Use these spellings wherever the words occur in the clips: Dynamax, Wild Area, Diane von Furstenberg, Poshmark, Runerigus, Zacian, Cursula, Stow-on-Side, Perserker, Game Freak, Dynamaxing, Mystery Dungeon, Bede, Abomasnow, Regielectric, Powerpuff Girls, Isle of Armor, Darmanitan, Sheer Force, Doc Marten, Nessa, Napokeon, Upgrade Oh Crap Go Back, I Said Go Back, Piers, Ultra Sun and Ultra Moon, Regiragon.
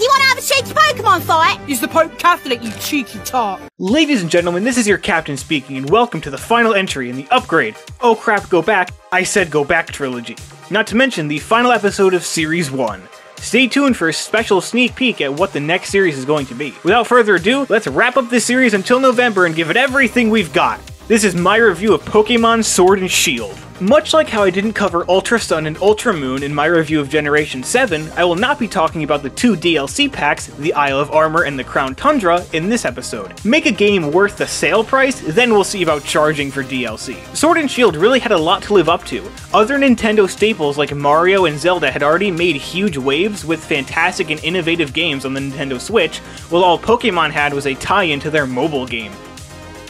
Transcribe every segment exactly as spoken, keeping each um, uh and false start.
you want to have a cheeky Pokemon fight? He's the Pope Catholic, you cheeky tart. Ladies and gentlemen, this is your captain speaking, and welcome to the final entry in the Upgrade Oh Crap Go Back, I Said Go Back trilogy. Not to mention the final episode of Series one. Stay tuned for a special sneak peek at what the next series is going to be. Without further ado, let's wrap up this series until November and give it everything we've got. This is my review of Pokémon Sword and Shield. Much like how I didn't cover Ultra Sun and Ultra Moon in my review of Generation seven, I will not be talking about the two D L C packs, the Isle of Armor and the Crown Tundra, in this episode. Make a game worth the sale price, then we'll see about charging for D L C. Sword and Shield really had a lot to live up to. Other Nintendo staples like Mario and Zelda had already made huge waves with fantastic and innovative games on the Nintendo Switch, while all Pokémon had was a tie-in to their mobile game.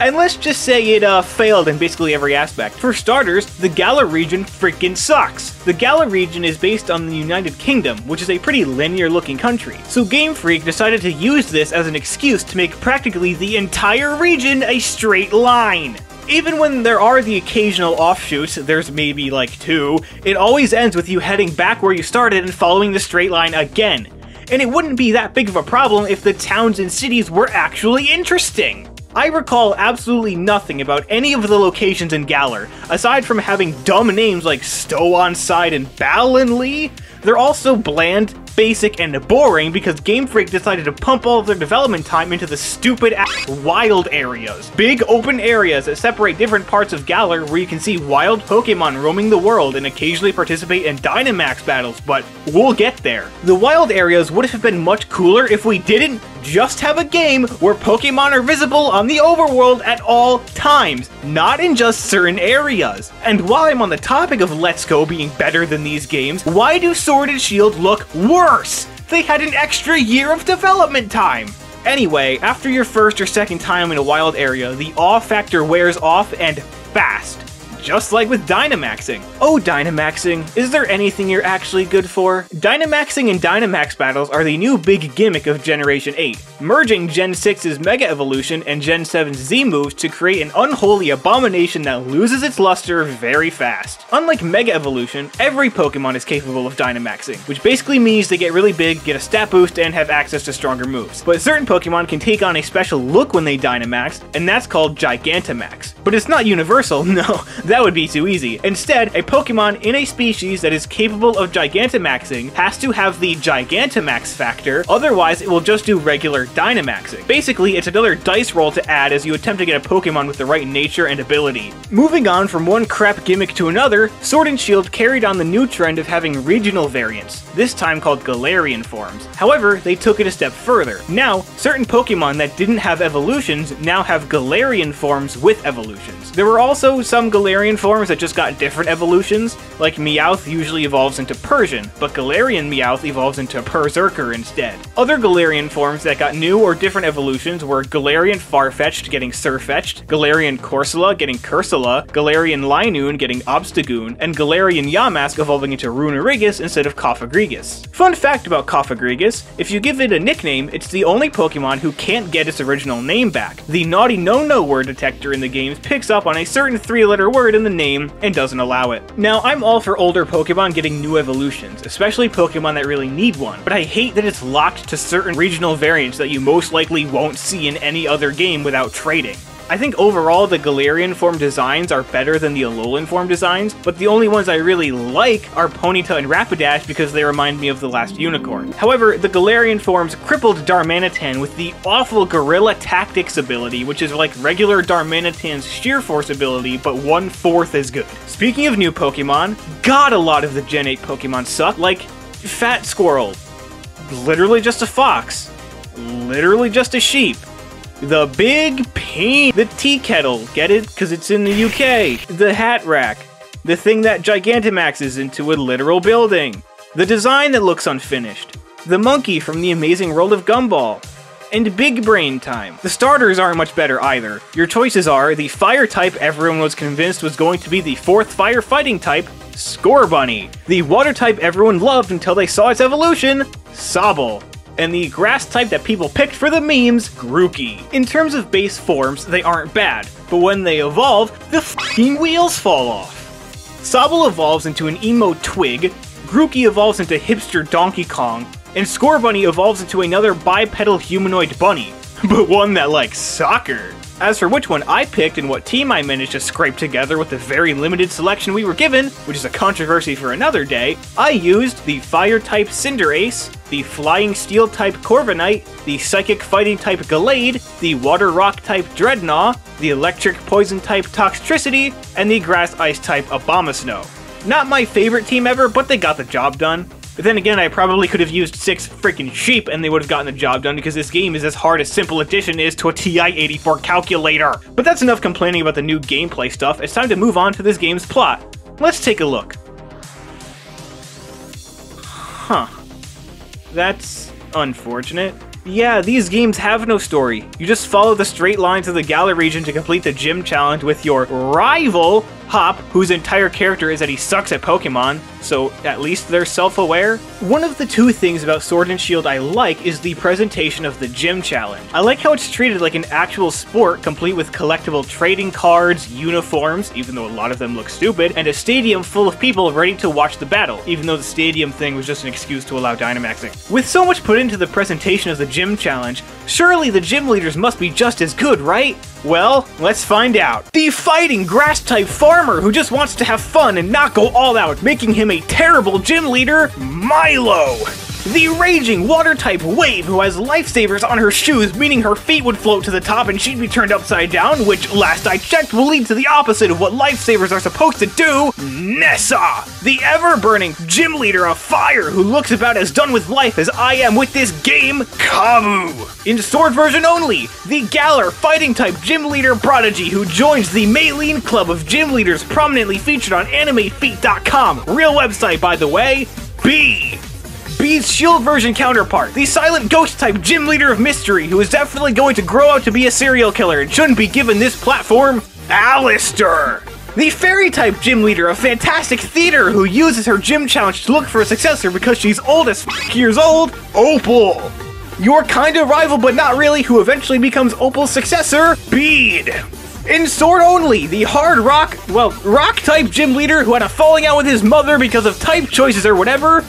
And let's just say it uh, failed in basically every aspect. For starters, the Galar region freaking sucks. The Galar region is based on the United Kingdom, which is a pretty linear looking country. So Game Freak decided to use this as an excuse to make practically the entire region a straight line. Even when there are the occasional offshoots, there's maybe like two, it always ends with you heading back where you started and following the straight line again. And it wouldn't be that big of a problem if the towns and cities were actually interesting. I recall absolutely nothing about any of the locations in Galar, aside from having dumb names like Stow-on-Side and Ballonlea. They're also bland, basic, and boring because Game Freak decided to pump all of their development time into the stupid ass wild areas. Big open areas that separate different parts of Galar where you can see wild Pokemon roaming the world and occasionally participate in Dynamax battles, but we'll get there. The wild areas would have been much cooler if we didn't just have a game where Pokemon are visible on the overworld at all times, not in just certain areas. And while I'm on the topic of Let's Go being better than these games, why do Sword and Shield look worse? They had an extra year of development time! Anyway, after your first or second time in a wild area, the awe factor wears off and fast. Just like with Dynamaxing. Oh, Dynamaxing, is there anything you're actually good for? Dynamaxing and Dynamax battles are the new big gimmick of Generation eight, merging Gen six's Mega Evolution and Gen seven's Z-Moves to create an unholy abomination that loses its luster very fast. Unlike Mega Evolution, every Pokemon is capable of Dynamaxing, which basically means they get really big, get a stat boost, and have access to stronger moves. But certain Pokemon can take on a special look when they Dynamax, and that's called Gigantamax. But it's not universal, no. That would be too easy. Instead, a Pokemon in a species that is capable of Gigantamaxing has to have the Gigantamax factor, otherwise it will just do regular Dynamaxing. Basically, it's another dice roll to add as you attempt to get a Pokemon with the right nature and ability. Moving on from one crap gimmick to another, Sword and Shield carried on the new trend of having regional variants, this time called Galarian forms. However, they took it a step further. Now, certain Pokemon that didn't have evolutions now have Galarian forms with evolutions. There were also some Galarian forms that just got different evolutions, like Meowth usually evolves into Persian, but Galarian Meowth evolves into Perserker instead. Other Galarian forms that got new or different evolutions were Galarian Farfetch'd getting Sirfetch'd, Galarian Corsola getting Cursula, Galarian Linoon getting Obstagoon, and Galarian Yamask evolving into Runerigus instead of Cofagrigus. Fun fact about Cofagrigus, if you give it a nickname, it's the only Pokemon who can't get its original name back. The naughty no-no word detector in the games picks up on a certain three-letter word in the name and doesn't allow it. Now, I'm all for older Pokemon getting new evolutions, especially Pokemon that really need one, but I hate that it's locked to certain regional variants that you most likely won't see in any other game without trading. I think overall the Galarian form designs are better than the Alolan form designs, but the only ones I really like are Ponyta and Rapidash because they remind me of the last unicorn. However, the Galarian forms crippled Darmanitan with the awful Gorilla Tactics ability, which is like regular Darmanitan's Sheer Force ability, but one-fourth as good. Speaking of new Pokemon, God, a lot of the Gen eight Pokemon suck, like Fat Squirrel, literally just a fox, literally just a sheep. The Big Pain, the Tea Kettle, get it? Because it's in the U K. The Hat Rack, the thing that Gigantamaxes into a literal building. The design that looks unfinished. The monkey from the Amazing World of Gumball. And Big Brain Time. The starters aren't much better either. Your choices are the fire type everyone was convinced was going to be the fourth firefighting type, Scorbunny. The water type everyone loved until they saw its evolution, Sobble. And the grass type that people picked for the memes, Grookey. In terms of base forms, they aren't bad, but when they evolve, the fucking wheels fall off. Sobble evolves into an emo twig, Grookey evolves into hipster Donkey Kong, and Scorbunny evolves into another bipedal humanoid bunny, but one that likes soccer. As for which one I picked and what team I managed to scrape together with the very limited selection we were given, which is a controversy for another day, I used the Fire-type Cinderace, the Flying Steel-type Corviknight, the Psychic Fighting-type Gallade, the Water Rock-type Dreadnought, the Electric Poison-type Toxtricity, and the Grass Ice-type Abomasnow. Not my favorite team ever, but they got the job done. But then again, I probably could have used six freaking sheep and they would have gotten the job done because this game is as hard as simple addition is to a T I eighty-four calculator. But that's enough complaining about the new gameplay stuff, it's time to move on to this game's plot. Let's take a look. Huh. That's unfortunate. Yeah, these games have no story. You just follow the straight lines of the Galar region to complete the gym challenge with your rival, Hop, whose entire character is that he sucks at Pokemon, so at least they're self-aware. One of the two things about Sword and Shield I like is the presentation of the gym challenge. I like how it's treated like an actual sport, complete with collectible trading cards, uniforms, even though a lot of them look stupid, and a stadium full of people ready to watch the battle, even though the stadium thing was just an excuse to allow Dynamaxing. With so much put into the presentation of the gym challenge, surely the gym leaders must be just as good, right? Well, let's find out. The fighting grass-type farmer who just wants to have fun and not go all out, making him a terrible gym leader, Milo. The raging water-type wave who has lifesavers on her shoes, meaning her feet would float to the top and she'd be turned upside down, which, last I checked, will lead to the opposite of what lifesavers are supposed to do, Nessa. The ever-burning gym leader of fire who looks about as done with life as I am with this game, Kabu. In Sword version only, the Galar fighting-type gym leader Prodigy who joins the Maylene Club of gym leaders prominently featured on anime feet dot com, real website by the way, B. Bede's shield version counterpart, the silent ghost-type gym leader of mystery who is definitely going to grow out to be a serial killer and shouldn't be given this platform, Alistair. The fairy-type gym leader of fantastic theater who uses her gym challenge to look for a successor because she's old as f*** years old, Opal. Your kinda rival but not really who eventually becomes Opal's successor, Bede. In Sword only, the hard rock, well, rock-type gym leader who had a falling out with his mother because of type choices or whatever,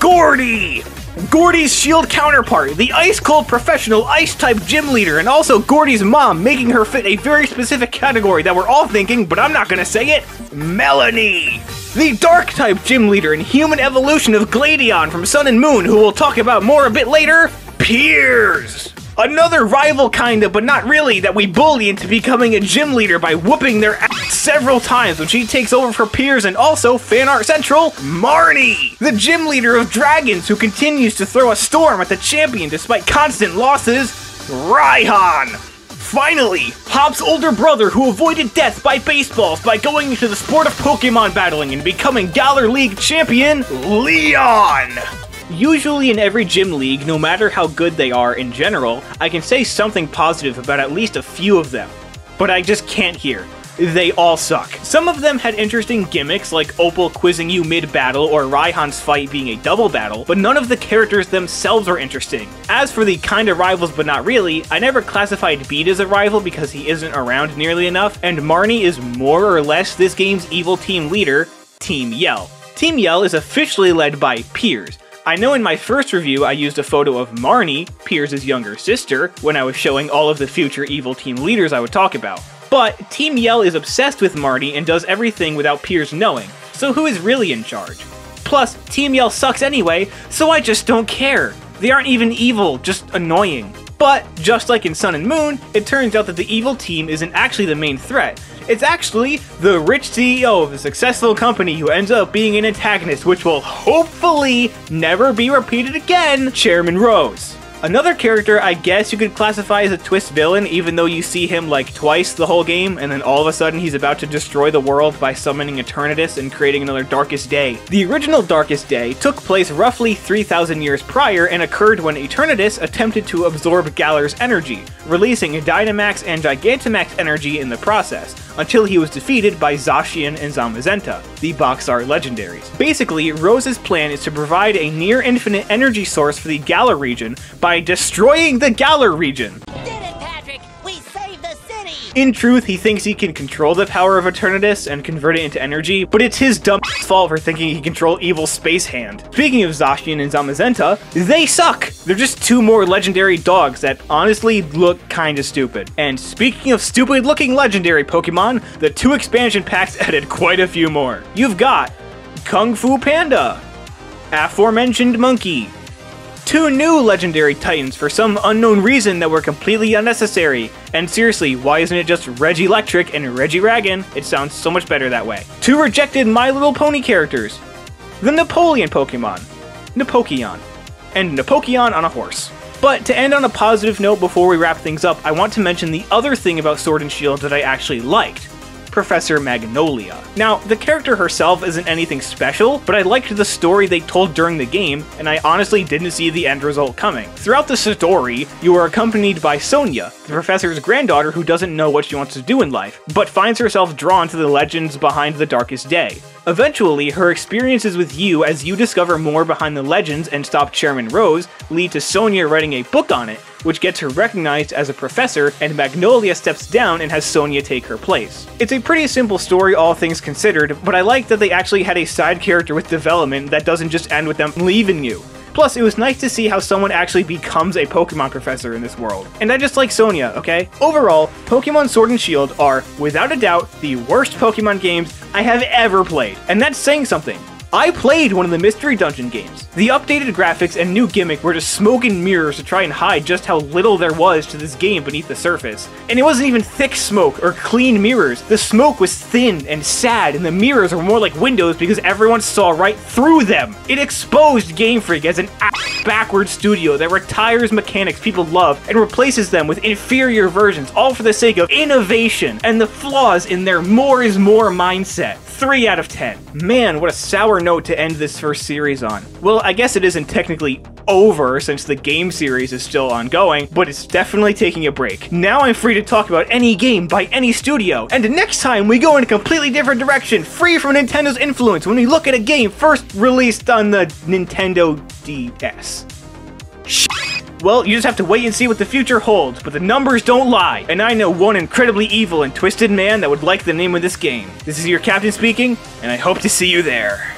Gordy! Gordy's shield counterpart, the ice-cold professional ice-type gym leader, and also Gordy's mom, making her fit a very specific category that we're all thinking, but I'm not gonna say it, Melanie! The dark-type gym leader and human evolution of Gladion from Sun and Moon, who we'll talk about more a bit later, Piers! Another rival kinda, but not really, that we bully into becoming a gym leader by whooping their ass several times when she takes over for Piers and also Fan Art Central, Marnie! The gym leader of dragons who continues to throw a storm at the champion despite constant losses, Raihan! Finally, Hop's older brother who avoided death by baseballs by going into the sport of Pokemon battling and becoming Galar League champion, Leon! Usually in every gym league, no matter how good they are in general, I can say something positive about at least a few of them, but I just can't here. They all suck. Some of them had interesting gimmicks like Opal quizzing you mid-battle or Raihan's fight being a double battle, but none of the characters themselves were interesting. As for the kinda rivals but not really, I never classified Bede as a rival because he isn't around nearly enough, and Marnie is more or less this game's evil team leader, Team Yell. Team Yell is officially led by Piers. I know in my first review I used a photo of Marnie, Piers' younger sister, when I was showing all of the future evil team leaders I would talk about. But Team Yell is obsessed with Marnie and does everything without Piers knowing, so who is really in charge? Plus, Team Yell sucks anyway, so I just don't care. They aren't even evil, just annoying. But, just like in Sun and Moon, it turns out that the evil team isn't actually the main threat. It's actually the rich C E O of a successful company who ends up being an antagonist, which will hopefully never be repeated again, Chairman Rose. Another character I guess you could classify as a twist villain, even though you see him like twice the whole game, and then all of a sudden he's about to destroy the world by summoning Eternatus and creating another Darkest Day. The original Darkest Day took place roughly three thousand years prior and occurred when Eternatus attempted to absorb Galar's energy, releasing Dynamax and Gigantamax energy in the process, until he was defeated by Zacian and Zamazenta, the box art legendaries. Basically, Rose's plan is to provide a near-infinite energy source for the Galar region by destroying the Galar region. In truth, he thinks he can control the power of Eternatus and convert it into energy, but it's his dumb fault for thinking he can control evil Space Hand. Speaking of Zacian and Zamazenta, they suck! They're just two more legendary dogs that honestly look kinda stupid. And speaking of stupid looking legendary Pokemon, the two expansion packs added quite a few more. You've got Kung Fu Panda, aforementioned Monkey, two new legendary titans for some unknown reason that were completely unnecessary. And seriously, why isn't it just Regielectric and Regiragon? It sounds so much better that way. Two rejected My Little Pony characters, the Napoleon Pokemon, Napokeon, and Napokeon on a horse. But to end on a positive note before we wrap things up, I want to mention the other thing about Sword and Shield that I actually liked. Professor Magnolia. Now, the character herself isn't anything special, but I liked the story they told during the game, and I honestly didn't see the end result coming. Throughout the story, you are accompanied by Sonia, the professor's granddaughter who doesn't know what she wants to do in life, but finds herself drawn to the legends behind the Darkest Day. Eventually, her experiences with you as you discover more behind the legends and stop Chairman Rose lead to Sonia writing a book on it, which gets her recognized as a professor, and Magnolia steps down and has Sonia take her place. It's a pretty simple story, all things considered, but I like that they actually had a side character with development that doesn't just end with them leaving you. Plus, it was nice to see how someone actually becomes a Pokemon professor in this world. And I just like Sonia, okay? Overall, Pokemon Sword and Shield are, without a doubt, the worst Pokemon games I have ever played. And that's saying something. I played one of the Mystery Dungeon games. The updated graphics and new gimmick were just smoke and mirrors to try and hide just how little there was to this game beneath the surface. And it wasn't even thick smoke or clean mirrors. The smoke was thin and sad, and the mirrors were more like windows because everyone saw right through them. It exposed Game Freak as an ass backward studio that retires mechanics people love and replaces them with inferior versions, all for the sake of innovation and the flaws in their more is more mindset. three out of ten. Man, what a sour note to end this first series on. Well, I guess it isn't technically over since the game series is still ongoing, but it's definitely taking a break. Now I'm free to talk about any game by any studio, and next time we go in a completely different direction, free from Nintendo's influence, when we look at a game first released on the Nintendo D S. Well, you just have to wait and see what the future holds, but the numbers don't lie, and I know one incredibly evil and twisted man that would like the name of this game. This is your captain speaking, and I hope to see you there.